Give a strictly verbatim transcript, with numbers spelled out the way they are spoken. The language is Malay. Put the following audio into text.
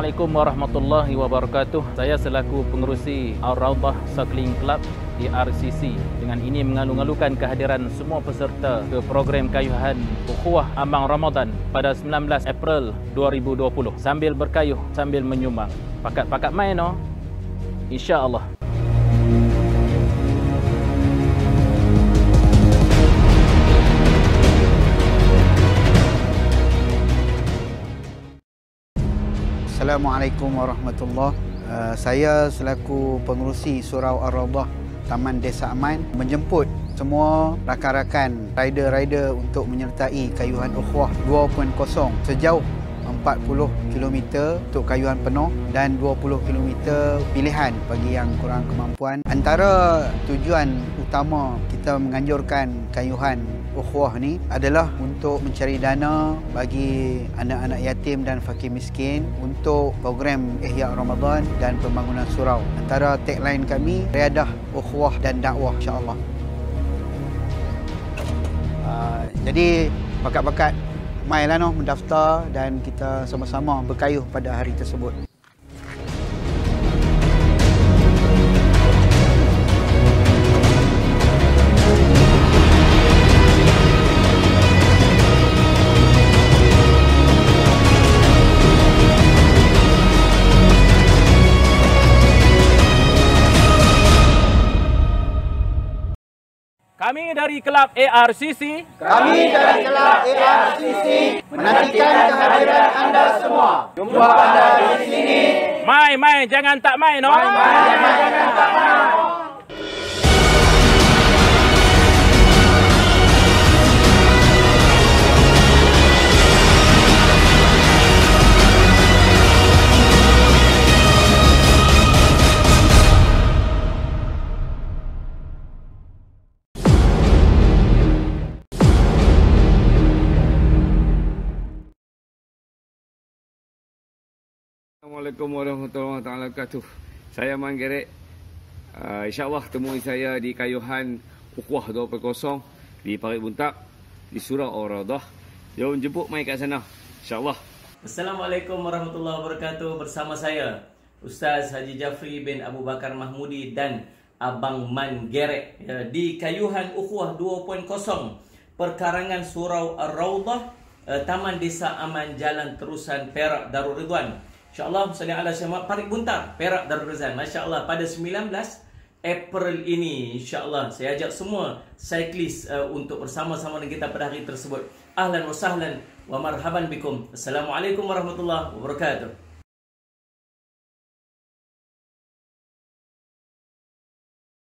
Assalamualaikum warahmatullahi wabarakatuh. Saya selaku pengerusi Ar-Raudhah Cycling Club di R C C. Dengan ini mengalu-alukan kehadiran semua peserta ke program Kayuhan Ukhwah Ambang Ramadhan pada sembilan belas April dua ribu dua puluh. Sambil berkayuh, sambil menyumbang. Pakat-pakat main oh. Insya-Allah. Assalamualaikum warahmatullahi wabarakatuh. Saya selaku pengerusi Surau Ar-Raudhah Taman Desa Aman menjemput semua rakan-rakan rider-rider untuk menyertai Kayuhan Ukhwah dua titik kosong sejauh empat puluh kilometer untuk kayuhan penuh dan dua puluh kilometer pilihan bagi yang kurang kemampuan. Antara tujuan utama kita menganjurkan Kayuhan Ukhwah ni adalah untuk mencari dana bagi anak-anak yatim dan fakir miskin untuk program Ihya' Ramadan dan pembangunan surau. Antara tagline kami, riadah, ukhwah dan dakwah, insya-Allah. Uh, jadi pakat-pakat mailah noh mendaftar dan kita sama-sama berkayuh pada hari tersebut. Kami dari Kelab A R C C, kami dari Kelab A R C C menantikan kehadiran anda semua. Jumpa anda di sini. Mai, mai, jangan tak main, no? Mai, mai, jangan, jangan tak main. Assalamualaikum warahmatullahi wabarakatuh. Saya Man Gerek. Uh, InsyaAllah temui saya di Kayuhan Ukhwah dua titik kosong di Parit Buntar, di Surau Ar-Raudhah. Jom jemput mai kat sana. InsyaAllah. Assalamualaikum warahmatullahi wabarakatuh. Bersama saya, Ustaz Haji Jafri bin Abu Bakar Mahmudi dan Abang Man Gerek di Kayuhan Ukhwah dua titik kosong perkarangan Surau Ar-Raudhah Taman Desa Aman, Jalan Terusan Perak Darul Ridwan. InsyaAllah, Assalamualaikum warahmatullahi wabarakatuh. Parit Buntar, Perak Darul Ridwan. MasyaAllah, pada sembilan belas April ini, InsyaAllah, saya ajak semua cyclist uh, untuk bersama-sama dengan kita pada hari tersebut. Ahlan wa sahlan wa marhaban bikum. Assalamualaikum warahmatullahi wabarakatuh.